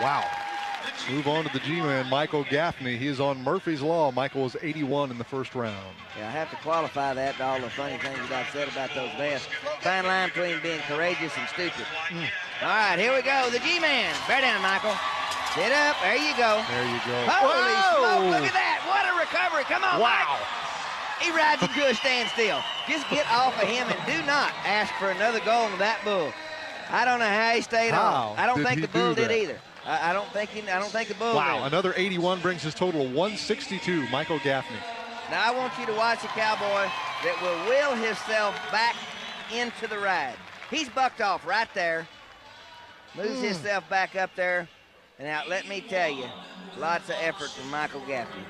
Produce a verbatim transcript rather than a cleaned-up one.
Wow. Move on to the G-man, Michael Gaffney. He is on Murphy's Law. Michael was eighty-one in the first round. Yeah, I have to qualify that to all the funny things that I've said about those vests. Fine line between being courageous and stupid. Mm. All right, here we go. The G-man. Bear down, Michael. Sit up. There you go. There you go. Holy smoke, look at that. What a recovery. Come on, wow. Mike. He rides him to a standstill. Just get off of him and do not ask for another goal on that bull. I don't know how he stayed how on. I don't think the bull did either. I don't think he, I don't think the bull. Wow, did. Another eighty-one brings his total to one sixty-two, Michael Gaffney. Now I want you to watch a cowboy that will will himself back into the ride. He's bucked off right there, moves mm. himself back up there, and now let me tell you, lots of effort from Michael Gaffney.